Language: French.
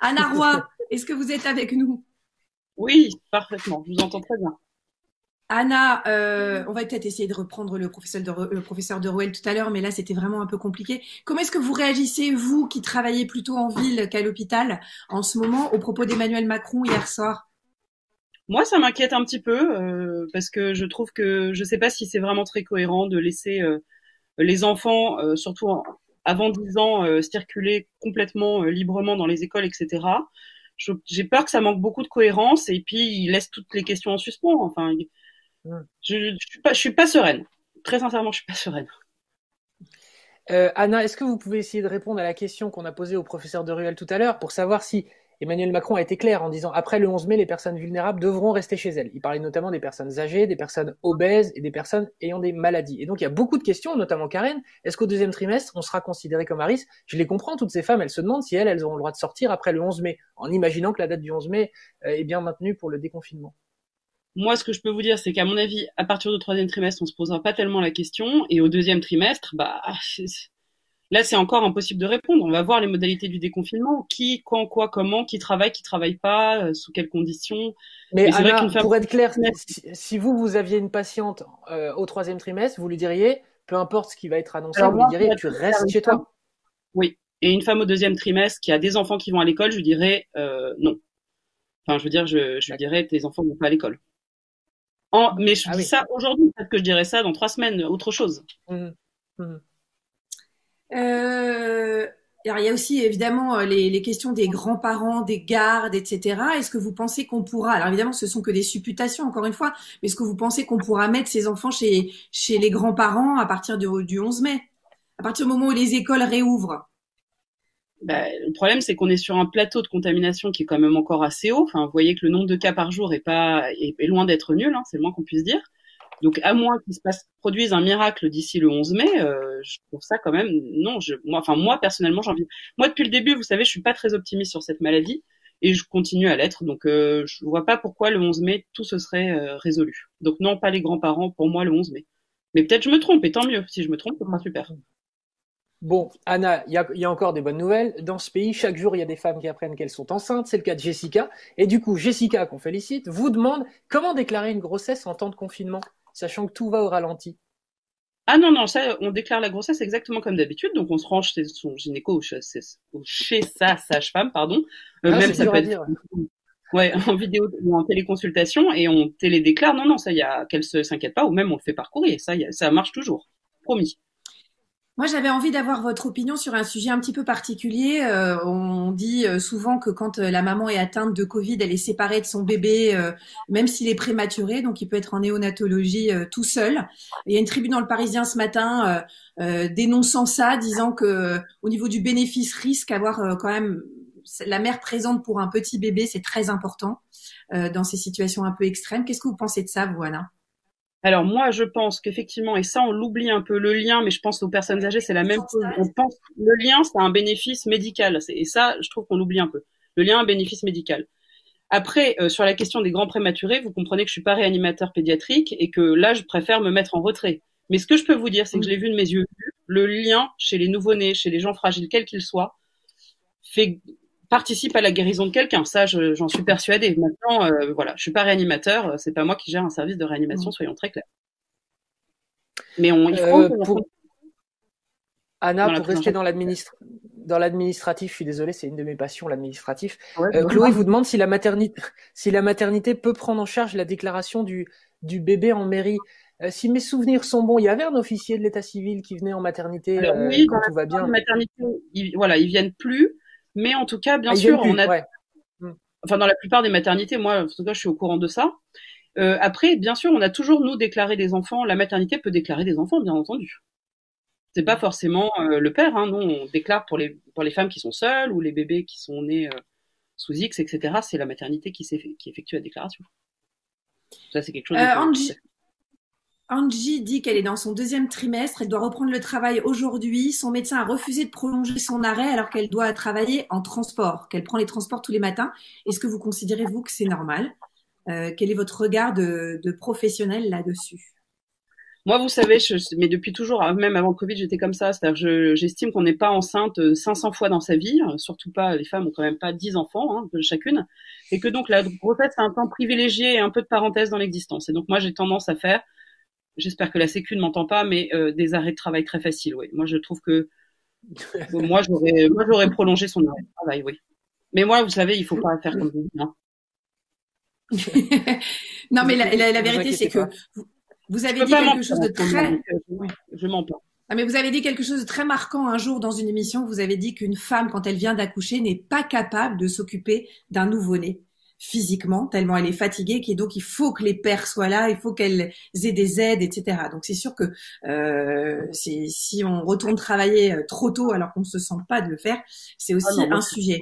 Anna Roy, est-ce que vous êtes avec nous? Oui, parfaitement, je vous entends très bien. Anna, on va peut-être essayer de reprendre le professeur de Roel tout à l'heure, mais là, c'était vraiment un peu compliqué. Comment est-ce que vous réagissez, vous, qui travaillez plutôt en ville qu'à l'hôpital, en ce moment, au propos d'Emmanuel Macron hier soir? Moi, ça m'inquiète un petit peu, parce que je trouve que je ne sais pas si c'est vraiment très cohérent de laisser les enfants, surtout avant 10 ans, circuler complètement librement dans les écoles, etc. J'ai peur que ça manque beaucoup de cohérence, et puis ils laissent toutes les questions en suspens. Enfin, je suis pas sereine. Très sincèrement, je suis pas sereine. Anna, est-ce que vous pouvez essayer de répondre à la question qu'on a posée au professeur de Ruel tout à l'heure pour savoir si Emmanuel Macron a été clair en disant après le 11 mai, les personnes vulnérables devront rester chez elles. Il parlait notamment des personnes âgées, des personnes obèses et des personnes ayant des maladies. Et donc, il y a beaucoup de questions, notamment Karen. Est-ce qu'au deuxième trimestre, on sera considéré comme à risque? Je les comprends, toutes ces femmes, elles se demandent si elles auront le droit de sortir après le 11 mai, en imaginant que la date du 11 mai est bien maintenue pour le déconfinement. Moi, ce que je peux vous dire, c'est qu'à mon avis, à partir du troisième trimestre, on se posera pas tellement la question. Et au deuxième trimestre, bah, là, c'est encore impossible de répondre. On va voir les modalités du déconfinement. Qui, quand, quoi, comment, qui travaille pas, sous quelles conditions. Mais Anna, pour être clair, si vous aviez une patiente au troisième trimestre, vous lui diriez, peu importe ce qui va être annoncé, alors, vous lui diriez, tu restes chez toi. Oui. Et une femme au deuxième trimestre qui a des enfants qui vont à l'école, je lui dirais non. Enfin, je veux dire, je lui dirais, tes enfants vont pas à l'école. Mais je dis ça aujourd'hui, peut-être que je dirais ça dans 3 semaines, autre chose. Alors, il y a aussi évidemment les questions des grands-parents, des gardes, etc. Est-ce que vous pensez qu'on pourra, alors évidemment ce sont que des supputations encore une fois, mais est-ce que vous pensez qu'on pourra mettre ces enfants chez les grands-parents à partir du 11 mai, à partir du moment où les écoles réouvrent? Le problème, c'est qu'on est sur un plateau de contamination qui est quand même encore assez haut. Enfin, vous voyez que le nombre de cas par jour est loin d'être nul, hein, c'est le moins qu'on puisse dire. Donc, à moins qu'il se produise un miracle d'ici le 11 mai, je trouve ça quand même non. Moi personnellement, j'ai envie. Moi, depuis le début, vous savez, je suis pas très optimiste sur cette maladie et je continue à l'être. Donc, je vois pas pourquoi le 11 mai tout se serait résolu. Donc, non, pas les grands-parents pour moi le 11 mai. Mais peut-être je me trompe et tant mieux. Si je me trompe, ce sera super. Bon, Anna, il y a encore des bonnes nouvelles. Dans ce pays, chaque jour, il y a des femmes qui apprennent qu'elles sont enceintes. C'est le cas de Jessica. Et du coup, Jessica, qu'on félicite, vous demande comment déclarer une grossesse en temps de confinement, sachant que tout va au ralenti. Ah non, non, ça, on déclare la grossesse exactement comme d'habitude. Donc, on se range chez son gynéco ou chez sa sage-femme, pardon. Même ça peut être en vidéo ou en téléconsultation et on télédéclare. Non, ça, qu'elle ne s'inquiète pas ou même on le fait parcourir. Ça, ça marche toujours. Promis. Moi, j'avais envie d'avoir votre opinion sur un sujet un petit peu particulier. On dit souvent que quand la maman est atteinte de Covid, elle est séparée de son bébé, même s'il est prématuré, donc il peut être en néonatologie tout seul. Il y a une tribune dans Le Parisien ce matin dénonçant ça, disant que au niveau du bénéfice-risque, avoir quand même la mère présente pour un petit bébé, c'est très important dans ces situations un peu extrêmes. Qu'est-ce que vous pensez de ça, vous, Anna ? Alors moi, je pense qu'effectivement, et ça on l'oublie un peu, le lien, mais je pense aux personnes âgées, c'est la même chose. On pense que le lien, c'est un bénéfice médical. Et ça, je trouve qu'on l'oublie un peu. Le lien, un bénéfice médical. Après, sur la question des grands prématurés, vous comprenez que je suis pas réanimateur pédiatrique et que là, je préfère me mettre en retrait. Mais ce que je peux vous dire, c'est que je l'ai vu de mes yeux, le lien chez les nouveau-nés, chez les gens fragiles, quels qu'ils soient, participe à la guérison de quelqu'un, ça j'en suis persuadée. Maintenant, je suis pas réanimateur, c'est pas moi qui gère un service de réanimation, soyons très clairs. Mais Anna, pour rester dans l'administratif, je suis désolée, c'est une de mes passions, l'administratif. Ouais, Chloé vous demande si la maternité peut prendre en charge la déclaration du bébé en mairie. Si mes souvenirs sont bons, il y avait un officier de l'état civil qui venait en maternité. Alors, oui, quand tout va bien. Maternité, ils viennent plus. Mais en tout cas, bien sûr, on a. Ouais. Enfin, dans la plupart des maternités, moi, en tout cas, je suis au courant de ça. Après, bien sûr, on a toujours nous déclaré des enfants. La maternité peut déclarer des enfants, bien entendu. C'est pas forcément le père. Hein, non, on déclare pour les femmes qui sont seules ou les bébés qui sont nés sous X, etc. C'est la maternité qui effectue la déclaration. Ça, c'est quelque chose. Angie dit qu'elle est dans son 2e trimestre, elle doit reprendre le travail aujourd'hui. Son médecin a refusé de prolonger son arrêt alors qu'elle doit travailler en transport, qu'elle prend les transports tous les matins. Est-ce que vous considérez-vous que c'est normal ? Quel est votre regard de professionnel là-dessus ? Moi, vous savez, mais depuis toujours, même avant le Covid, j'étais comme ça. C'est-à-dire, j'estime qu'on n'est pas enceinte 500 fois dans sa vie, surtout pas, les femmes ont quand même pas 10 enfants hein, chacune, et que donc la grossesse, c'est un temps privilégié et un peu de parenthèse dans l'existence. Et donc moi, j'ai tendance à faire, j'espère que la Sécu ne m'entend pas, mais des arrêts de travail très faciles, oui. Moi, je trouve que moi, j'aurais prolongé son arrêt de travail, oui. Mais moi, vous savez, il faut pas faire comme vous. Hein. Non, mais la vérité, c'est que... Vous avez dit quelque chose de très... Je m'en plains. Ah, mais vous avez dit quelque chose de très marquant un jour dans une émission. Vous avez dit qu'une femme, quand elle vient d'accoucher, n'est pas capable de s'occuper d'un nouveau-né physiquement, tellement elle est fatiguée, et donc il faut que les pères soient là, il faut qu'elles aient des aides, etc. Donc c'est sûr que si on retourne travailler trop tôt alors qu'on ne se sent pas de le faire, c'est aussi un sujet.